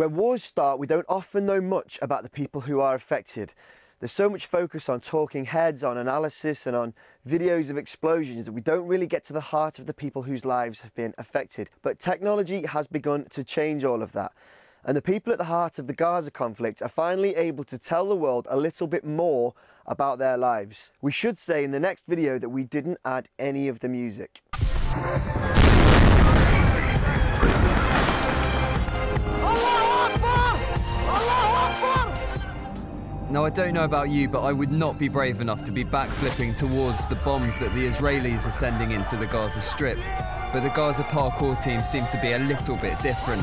Where wars start, we don't often know much about the people who are affected. There's so much focus on talking heads, on analysis, and on videos of explosions that we don't really get to the heart of the people whose lives have been affected. But technology has begun to change all of that. And the people at the heart of the Gaza conflict are finally able to tell the world a little bit more about their lives. We should say in the next video that we didn't add any of the music. Now, I don't know about you, but I would not be brave enough to be backflipping towards the bombs that the Israelis are sending into the Gaza Strip. But the Gaza parkour team seem to be a little bit different.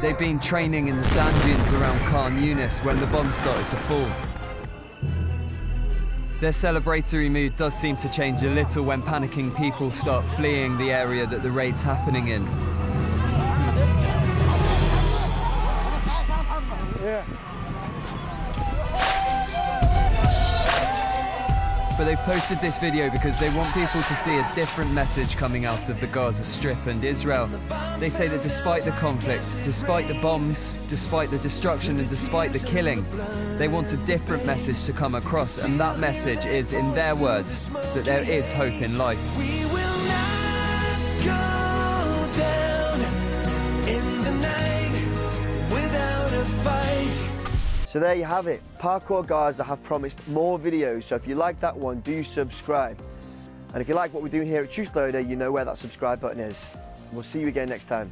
They've been training in the sand dunes around Khan Yunis when the bombs started to fall. Their celebratory mood does seem to change a little when panicking people start fleeing the area that the raid's happening in. But they've posted this video because they want people to see a different message coming out of the Gaza Strip and Israel. They say that despite the conflict, despite the bombs, despite the destruction and despite the killing, they want a different message to come across, and that message is, in their words, that there is hope in life. We will not go down in the night without a fight. So there you have it. Parkour Gaza have promised more videos, so if you like that one, do subscribe. And if you like what we're doing here at Truthloader, you know where that subscribe button is. We'll see you again next time.